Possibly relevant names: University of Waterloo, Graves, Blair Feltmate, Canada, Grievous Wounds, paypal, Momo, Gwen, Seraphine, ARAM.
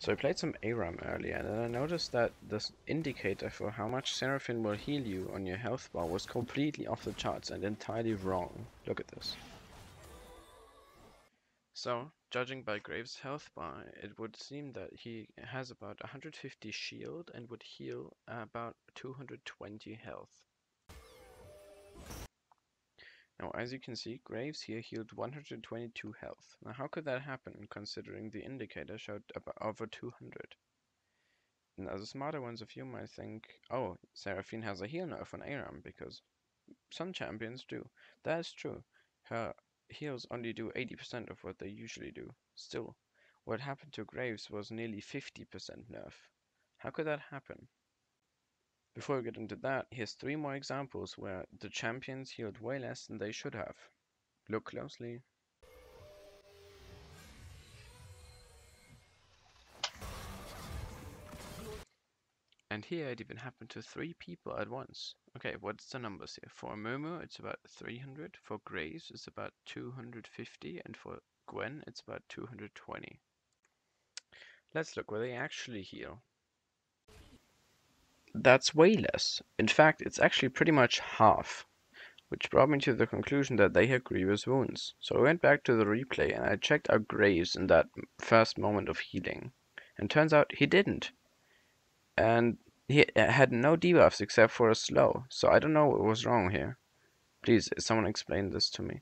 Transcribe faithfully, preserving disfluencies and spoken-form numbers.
So I played some ARAM earlier, and then I noticed that this indicator for how much Seraphine will heal you on your health bar was completely off the charts and entirely wrong. Look at this. So, judging by Graves' health bar, it would seem that he has about one hundred fifty shield and would heal about two hundred twenty health. Now, as you can see, Graves here healed one hundred twenty-two health. Now, how could that happen, considering the indicator showed about over two hundred? Now, the smarter ones of you might think, oh, Seraphine has a heal nerf on ARAM, because some champions do. That is true. Her heals only do eighty percent of what they usually do. Still, what happened to Graves was nearly fifty percent nerf. How could that happen? Before we get into that, here's three more examples where the champions healed way less than they should have. Look closely. And here it even happened to three people at once. Okay, what's the numbers here? For Momo it's about three hundred, for Graves it's about two hundred fifty, and for Gwen it's about two hundred twenty. Let's look where they actually heal. That's way less. In fact, it's actually pretty much half, which brought me to the conclusion that they had Grievous Wounds. So I went back to the replay and I checked out Graves in that first moment of healing, and turns out he didn't, and he had no debuffs except for a slow, so I don't know what was wrong here. Please, someone explain this to me.